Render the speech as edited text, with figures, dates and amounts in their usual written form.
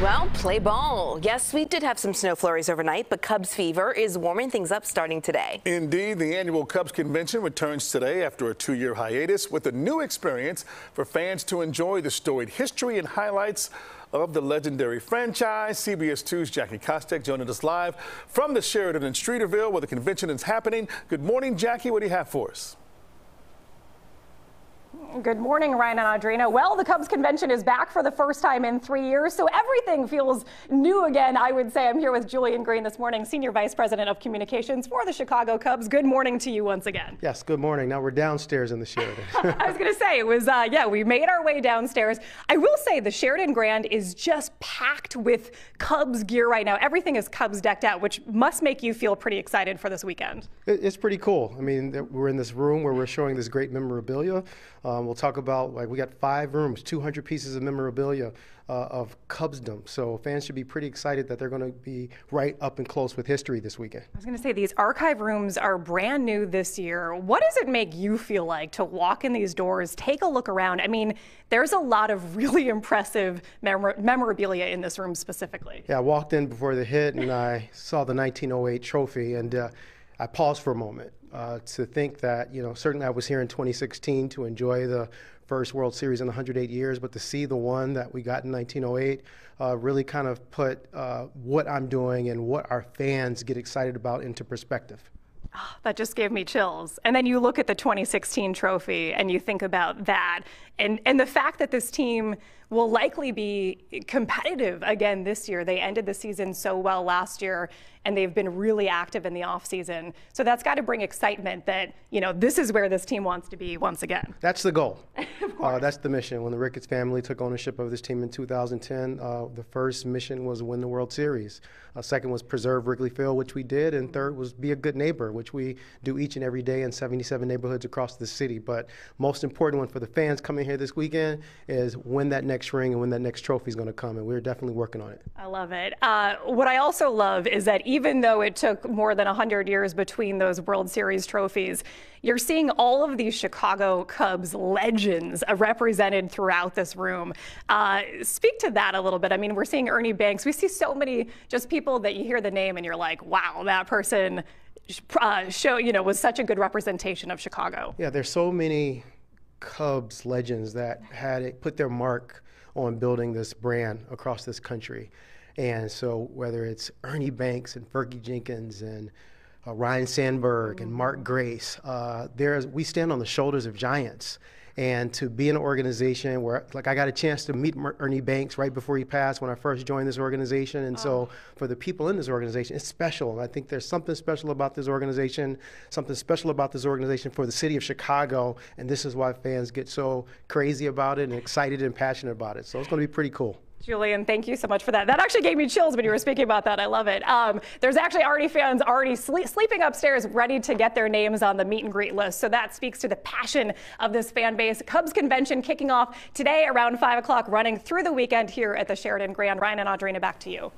Well, play ball. Yes, we did have some snow flurries overnight, but Cubs fever is warming things up starting today. Indeed, the annual Cubs convention returns today after a two-year hiatus with a new experience for fans to enjoy the storied history and highlights of the legendary franchise. CBS 2's Jackie Kostek joining us live from the Sheridan in Streeterville where the convention is happening. Good morning, Jackie. What do you have for us? Good morning, Ryan and Audrina. Well, the Cubs convention is back for the first time in 3 years, so everything feels new again, I would say. I'm here with Julian Green this morning, Senior Vice President of Communications for the Chicago Cubs. Good morning to you once again. Yes, good morning. Now we're downstairs in the Sheridan. I was going to say, it was, yeah, we made our way downstairs. I will say the Sheridan Grand is just packed with Cubs gear right now. Everything is Cubs decked out, which must make you feel pretty excited for this weekend. It's pretty cool. I mean, we're in this room where we're showing this great memorabilia. We'll talk about, like, we got 5 rooms, 200 pieces of memorabilia of Cubsdom. So fans should be pretty excited that they're going to be right up and close with history this weekend. I was going to say, these archive rooms are brand new this year. What does it make you feel like to walk in these doors, take a look around? I mean, there's a lot of really impressive memorabilia in this room specifically. Yeah, I walked in before the hit and I saw the 1908 trophy and I paused for a moment. To think that, you know, certainly I was here in 2016 to enjoy the first World Series in 108 years, but to see the one that we got in 1908 really kind of put what I'm doing and what our fans get excited about into perspective. Oh, that just gave me chills. And then you look at the 2016 trophy and you think about that and the fact that this team will likely be competitive again this year. They ended the season so well last year and they've been really active in the offseason. So that's got to bring excitement that, you know, this is where this team wants to be once again. That's the goal. That's the mission. When the Ricketts family took ownership of this team in 2010, the first mission was win the World Series. Second was preserve Wrigley Field, which we did, and third was be a good neighbor, which we do each and every day in 77 neighborhoods across the city. But most important one for the fans coming here this weekend is when that next ring and when that next trophy is going to come, and we're definitely working on it. I love it. What I also love is that even though it took more than 100 years between those World Series trophies, you're seeing all of these Chicago Cubs legends represented throughout this room. Speak to that a little bit. I mean, we're seeing Ernie Banks. We see so many just people that you hear the name and you're like, wow, that person was such a good representation of Chicago. Yeah, there's so many Cubs legends that had it put their mark on building this brand across this country. And so whether it's Ernie Banks and Fergie Jenkins and Ryan Sandberg and Mark Grace, we stand on the shoulders of giants. And to be in an organization where, like, I got a chance to meet Ernie Banks right before he passed when I first joined this organization. And so for the people in this organization, it's special. I think there's something special about this organization, something special about this organization for the city of Chicago. And this is why fans get so crazy about it and excited and passionate about it. So it's going to be pretty cool. Julian, thank you so much for that. That actually gave me chills when you were speaking about that. I love it. There's actually already fans already sleeping upstairs ready to get their names on the meet and greet list. So that speaks to the passion of this fan base. Cubs convention kicking off today around 5 o'clock, running through the weekend here at the Sheridan Grand. Ryan and Audrina, back to you.